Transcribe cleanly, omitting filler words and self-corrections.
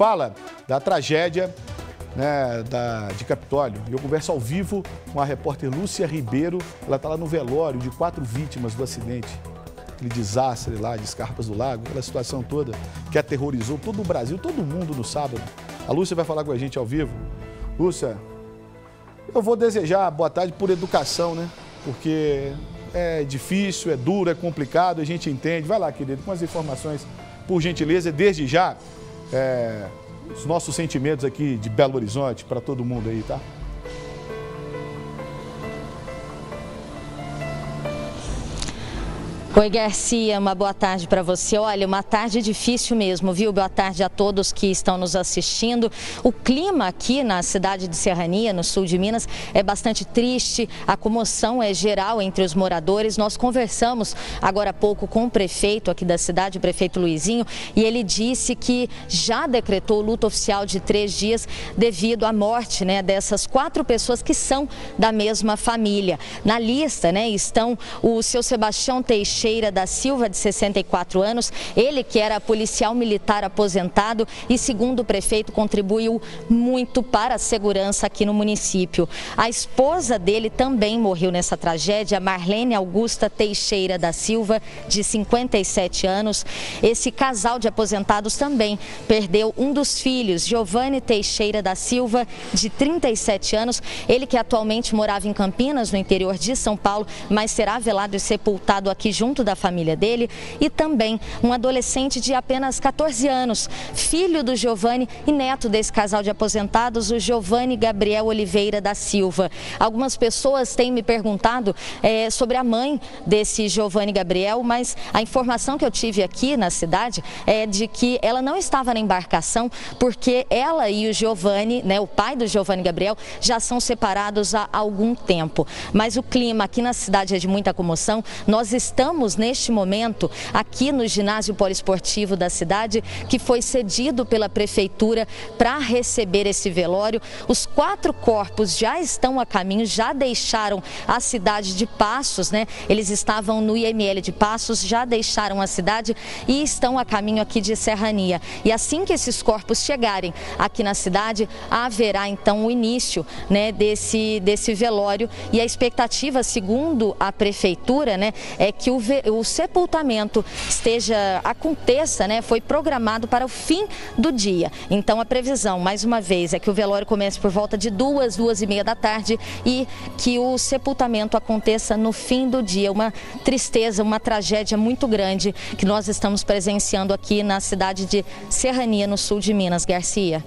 fala da tragédia, né, de Capitólio. Eu converso ao vivo com a repórter Lúcia Ribeiro. Ela está lá no velório de 4 vítimas do acidente, aquele desastre lá de Escarpas do Lago, aquela situação toda que aterrorizou todo o Brasil, todo mundo no sábado. A Lúcia vai falar com a gente ao vivo. Lúcia, eu vou desejar boa tarde por educação, né? Porque é difícil, é duro, é complicado, a gente entende. Vai lá, querido, com as informações, por gentileza, desde já, os nossos sentimentos aqui de Belo Horizonte para todo mundo aí, tá? Oi, Garcia, uma boa tarde para você. Olha, uma tarde difícil mesmo, viu? Boa tarde a todos que estão nos assistindo. O clima aqui na cidade de Serrania, no sul de Minas, é bastante triste. A comoção é geral entre os moradores. Nós conversamos agora há pouco com o prefeito aqui da cidade, o prefeito Luizinho, e ele disse que já decretou luto oficial de 3 dias devido à morte, né, dessas 4 pessoas que são da mesma família. Na lista, né, estão o seu Sebastião Teixeira da Silva, de 64 anos, ele que era policial militar aposentado e, segundo o prefeito, contribuiu muito para a segurança aqui no município. A esposa dele também morreu nessa tragédia, Marlene Augusta Teixeira da Silva, de 57 anos. Esse casal de aposentados também perdeu um dos filhos, Giovanni Teixeira da Silva, de 37 anos, ele que atualmente morava em Campinas, no interior de São Paulo, mas será velado e sepultado aqui junto da família dele, e também um adolescente de apenas 14 anos, filho do Giovanni e neto desse casal de aposentados, o Giovanni Gabriel Oliveira da Silva. Algumas pessoas têm me perguntado sobre a mãe desse Giovanni Gabriel, mas a informação que eu tive aqui na cidade é de que ela não estava na embarcação, porque ela e o Giovanni, né, o pai do Giovanni Gabriel, já são separados há algum tempo. Mas o clima aqui na cidade é de muita comoção. Nós estamos neste momento aqui no ginásio poliesportivo da cidade, que foi cedido pela prefeitura para receber esse velório. Os 4 corpos já estão a caminho, já deixaram a cidade de Passos, né? Eles estavam no IML de Passos, já deixaram a cidade e estão a caminho aqui de Serrania. E assim que esses corpos chegarem aqui na cidade, haverá então o início, né, desse velório. E a expectativa, segundo a prefeitura, né, é que o sepultamento aconteça, né? Foi programado para o fim do dia. Então a previsão, mais uma vez, é que o velório comece por volta de 2h, 2h30 da tarde e que o sepultamento aconteça no fim do dia. Uma tristeza, uma tragédia muito grande que nós estamos presenciando aqui na cidade de Serrania, no sul de Minas, Garcia.